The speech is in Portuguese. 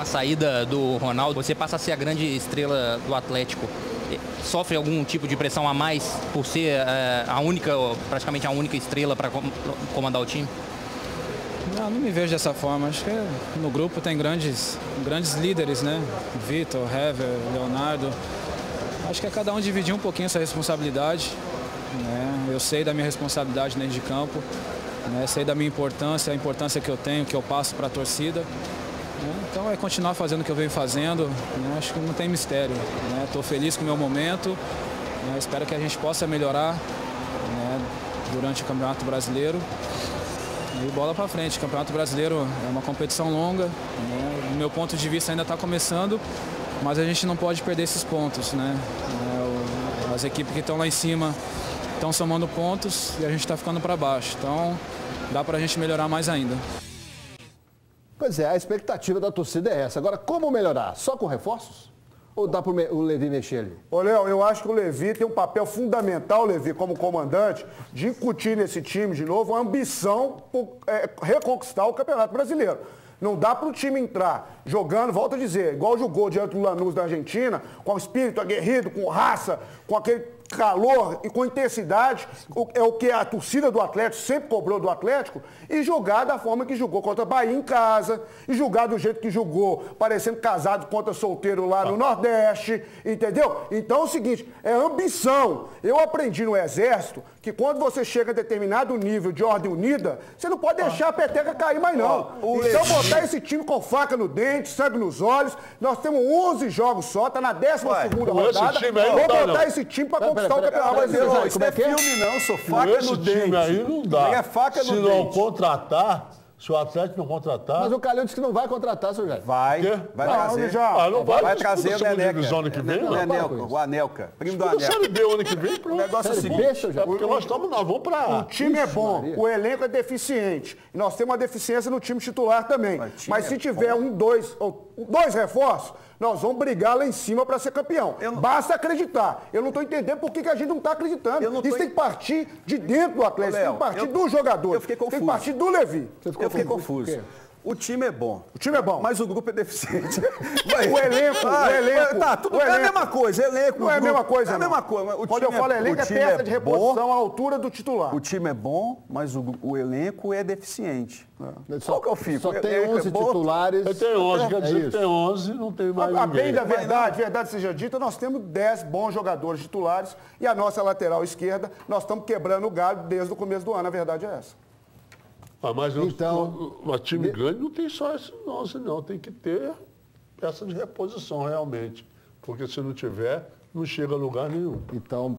A saída do Ronaldo, você passa a ser a grande estrela do Atlético. Sofre algum tipo de pressão a mais por ser praticamente a única estrela para comandar o time? Não, não me vejo dessa forma. Acho que no grupo tem grandes líderes, né? Vitor, Hever, Leonardo. Acho que é cada um dividir um pouquinho essa responsabilidade, né? Eu sei da minha responsabilidade dentro de campo, né? Sei da minha importância, a importância que eu tenho, que eu passo para a torcida. Então é continuar fazendo o que eu venho fazendo, né? Acho que não tem mistério, né? Estou feliz com o meu momento, né? Espero que a gente possa melhorar, né? Durante o Campeonato Brasileiro. E bola para frente. O Campeonato Brasileiro é uma competição longa, né? Do meu ponto de vista ainda está começando, mas a gente não pode perder esses pontos, né? As equipes que estão lá em cima estão somando pontos e a gente está ficando para baixo. Então dá para a gente melhorar mais ainda. Pois é, a expectativa da torcida é essa. Agora, como melhorar? Só com reforços? Ou dá para o Levi mexer ali? Ô, Léo, eu acho que o Levi tem um papel fundamental, Levi, como comandante, de incutir nesse time, de novo, a ambição por reconquistar o Campeonato Brasileiro. Não dá para o time entrar jogando, volto a dizer, igual jogou diante do Lanús da Argentina, com espírito aguerrido, com raça, com aquele calor e com intensidade, é o que a torcida do Atlético sempre cobrou do Atlético, e jogar da forma que jogou contra a Bahia em casa, e jogar do jeito que jogou, parecendo casado contra solteiro lá no Nordeste, entendeu? Então é o seguinte, é ambição. Eu aprendi no Exército que quando você chega a determinado nível de ordem unida, você não pode deixar a peteca cair mais não. Então botar esse time com faca no dente, sangue nos olhos, nós temos 11 jogos só, está na 12ª rodada, vamos botar esse time para competir. Isso não é filme não, sou faca no dente. Aí não dá. É faca no dente. Se não contratar, se o Atlético não contratar... Mas o Calhão disse que não vai contratar, seu Jair. Vai trazer. Vai trazer o Anelka. O Anelka. Primo do Anelka. Série B o ano que vem, pronto. O negócio é o seguinte, porque nós vamos para... O time é bom, o elenco é deficiente. E nós temos uma deficiência no time titular também. Mas se tiver dois reforços, nós vamos brigar lá em cima para ser campeão. Basta acreditar. Eu não estou entendendo por que a gente não está acreditando. Isso tem que partir de dentro do Atlético, tem que partir do jogador. Eu fiquei confuso. Tem que partir do Levi. Eu fiquei confuso. O time é bom. O time é bom. Mas o grupo é deficiente. O elenco, tá, tudo é a mesma coisa. Elenco, não é a mesma coisa, não. É a mesma coisa. Quando eu falo elenco, é peça de reposição à altura do titular. O time é bom, mas o elenco é deficiente. Qual que eu fico? Só tem 11 titulares. Eu tenho 11, quer dizer, tem 11, não tem mais ninguém. A bem da verdade, verdade seja dita, nós temos 10 bons jogadores titulares e a nossa lateral esquerda, nós estamos quebrando o galho desde o começo do ano. A verdade é essa. Ah, mas então, o time grande não tem só esse 11, não. Tem que ter peça de reposição, realmente. Porque se não tiver, não chega a lugar nenhum. Então...